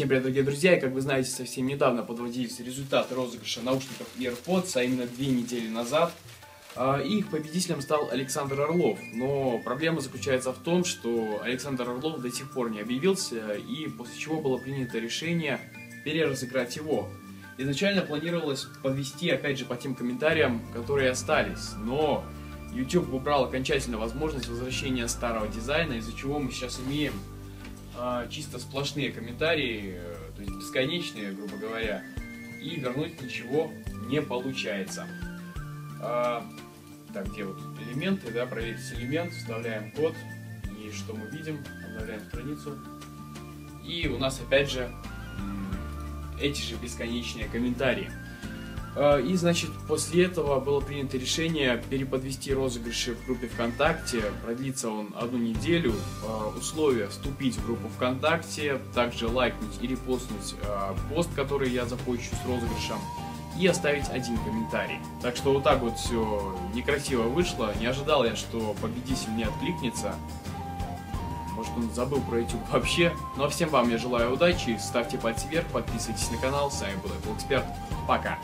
Всем привет, дорогие друзья, и как вы знаете, совсем недавно подводились результаты розыгрыша наушников EarPods, а именно 2 недели назад. Их победителем стал Александр Орлов, но проблема заключается в том, что Александр Орлов до сих пор не объявился, и после чего было принято решение переразыграть его. Изначально планировалось подвести, опять же, по тем комментариям, которые остались, но YouTube выбрал окончательно возможность возвращения старого дизайна, из-за чего мы сейчас имеем чисто сплошные комментарии, то есть бесконечные, грубо говоря, и вернуть ничего не получается. Так, где вот элементы, да, проверить элемент, вставляем код, и что мы видим, обновляем страницу, и у нас опять же эти же бесконечные комментарии. И, значит, после этого было принято решение переподвести розыгрыши в группе ВКонтакте. Продлится он 1 неделю. Условия: вступить в группу ВКонтакте, также лайкнуть и репостнуть пост, который я запущу с розыгрышем, и оставить 1 комментарий. Так что вот так вот все некрасиво вышло. Не ожидал я, что победитель не откликнется. Может, он забыл про YouTube вообще. Ну а всем вам я желаю удачи. Ставьте пальцы вверх, подписывайтесь на канал. С вами был AppleExpert. Пока!